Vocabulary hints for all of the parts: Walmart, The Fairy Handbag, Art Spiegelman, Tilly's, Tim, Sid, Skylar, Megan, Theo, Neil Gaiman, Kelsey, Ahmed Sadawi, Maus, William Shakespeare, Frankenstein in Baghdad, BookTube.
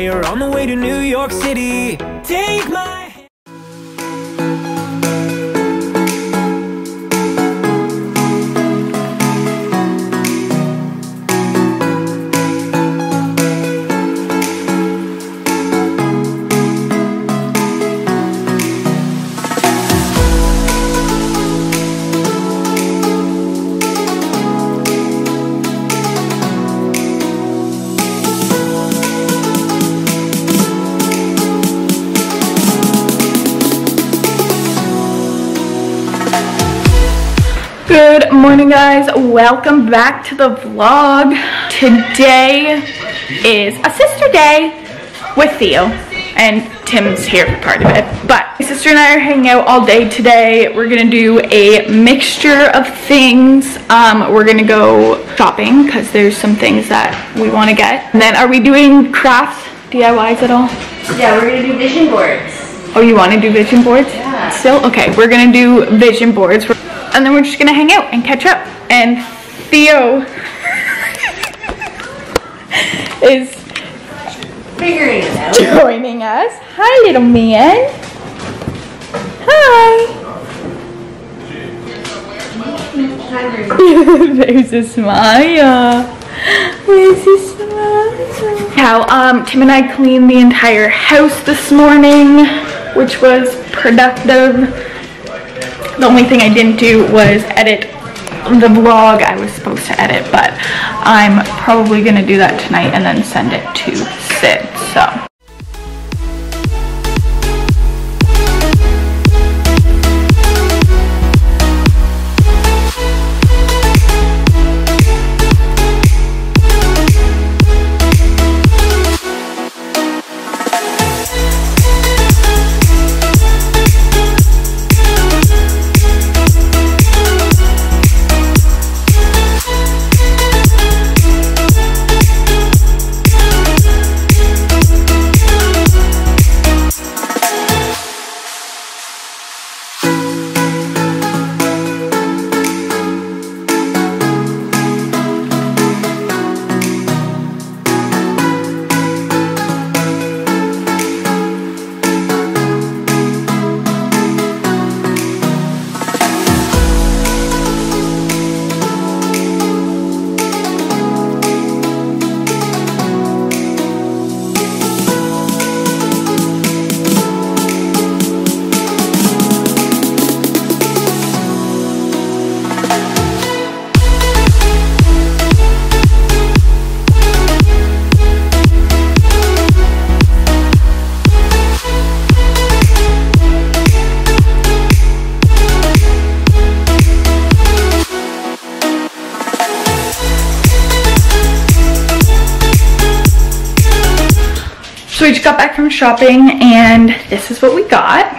we're on the way to New York City. Take my Good morning, guys. Welcome back to the vlog. Today is a sister day with Theo, and Tim's here for part of it. But my sister and I are hanging out all day today. We're gonna do a mixture of things. We're gonna go shopping because there's some things that we want to get. And then, are we doing crafts, DIYs at all? Yeah, we're gonna do vision boards. Oh, you want to do vision boards? Yeah. Still? Okay, we're gonna do vision boards. And then we're just gonna hang out and catch up. And Theo is figuring it out. Joining us. Hi, little man. Hi. There's a smile. There's a smile. Now, Tim and I cleaned the entire house this morning, which was productive. The only thing I didn't do was edit the vlog I was supposed to edit, but I'm probably gonna do that tonight and then send it to Sid, so. So we just got back from shopping and this is what we got.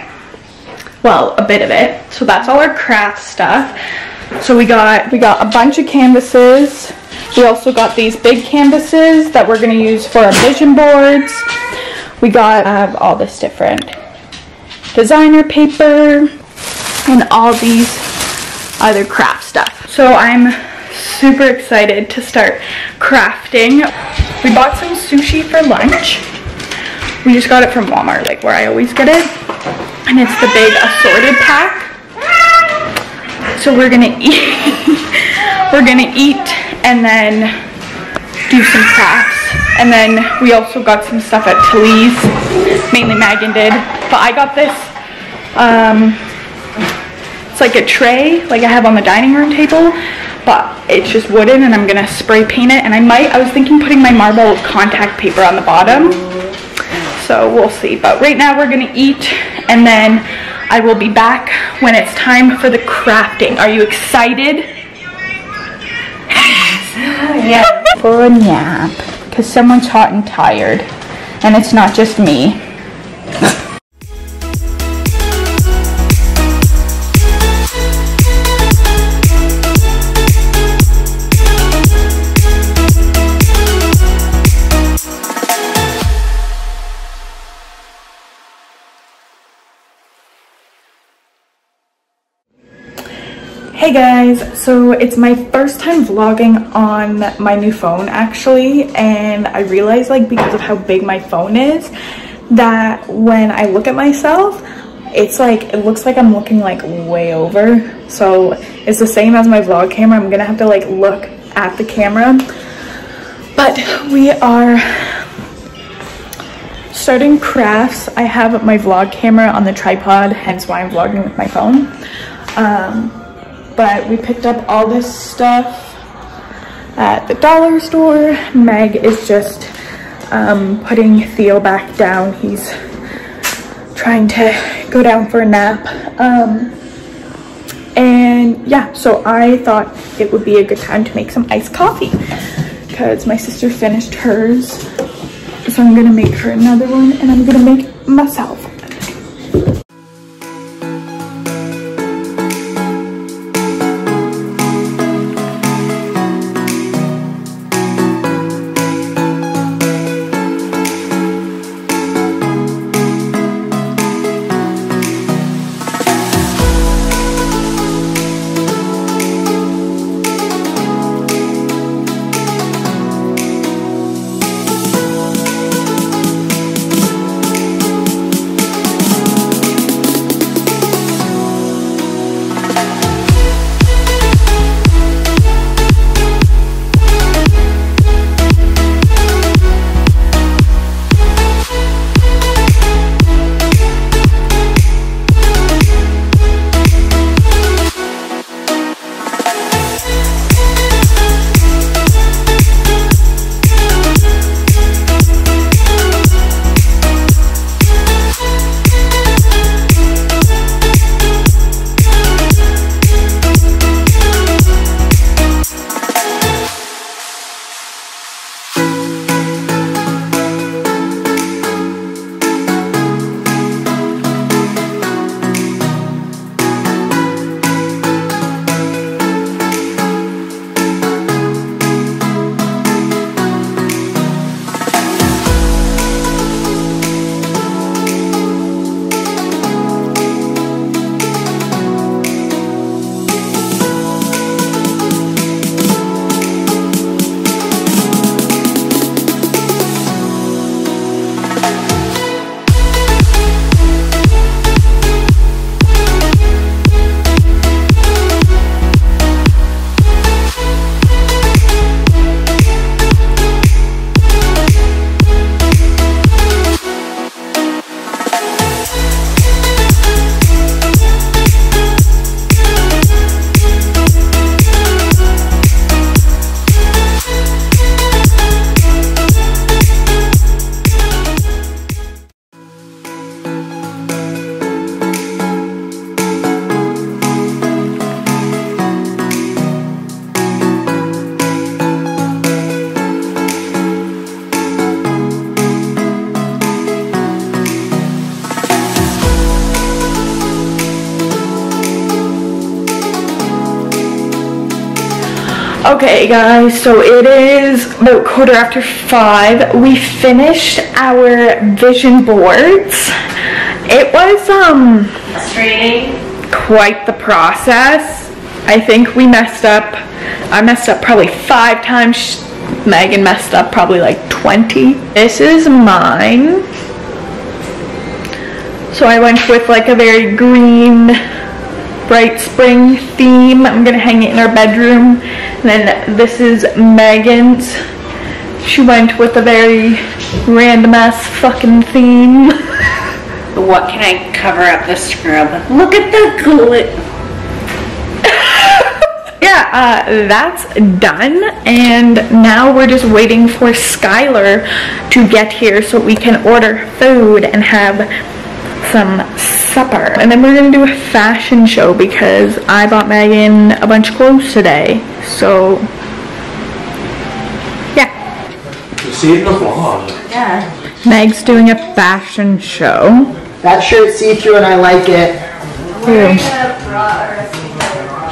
Well, a bit of it. So that's all our craft stuff. So we got a bunch of canvases. We also got these big canvases that we're gonna use for our vision boards. We got all this different designer paper and all these other craft stuff. So I'm super excited to start crafting. We bought some sushi for lunch. We just got it from Walmart, like where I always get it. And it's the big assorted pack. So we're gonna eat. We're gonna eat and then do some crafts. And then we also got some stuff at Tilly's. Mainly Megan did. But I got this, it's like a tray, like I have on the dining room table. But it's just wooden and I'm gonna spray paint it. And I was thinking putting my marble contact paper on the bottom. So we'll see, but right now we're gonna eat and then I will be back when it's time for the crafting. Are you excited? Yeah. For a nap, because someone's hot and tired and it's not just me. Hey guys, so it's my first time vlogging on my new phone actually, and I realized, like, because of how big my phone is, that when I look at myself, it's like, it looks like I'm looking like way over. So it's the same as my vlog camera. I'm gonna have to like look at the camera. But we are starting crafts. I have my vlog camera on the tripod, hence why I'm vlogging with my phone. But we picked up all this stuff at the dollar store. Meg is just putting Theo back down. He's trying to go down for a nap. And yeah, so I thought it would be a good time to make some iced coffee because my sister finished hers. So I'm gonna make her another one, and I'm gonna make myself. Okay guys, so it is about 5:15. We finished our vision boards. It was frustrating. Quite the process. I think we messed up. I messed up probably 5 times. Megan messed up probably like 20. This is mine. So I went with like a very green, bright spring theme. I'm gonna hang it in our bedroom. And then this is Megan's. She went with a very random ass fucking theme. What can I cover up the scrub? Look at the glitter. Yeah, that's done, and now we're just waiting for Skylar to get here so we can order food and have some supper. And then we're gonna do a fashion show because I bought Megan a bunch of clothes today. So yeah. You see it in the vlog. Yeah. Meg's doing a fashion show. That shirt's see-through and I like it. We're gonna bra or a see-through bra.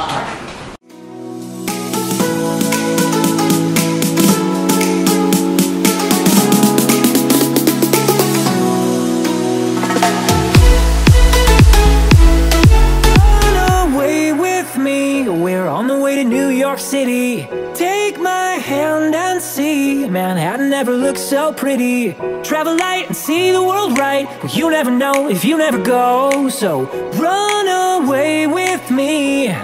I've never looked so pretty. Travel light and see the world right. Well, you never know if you never go, so run away with me.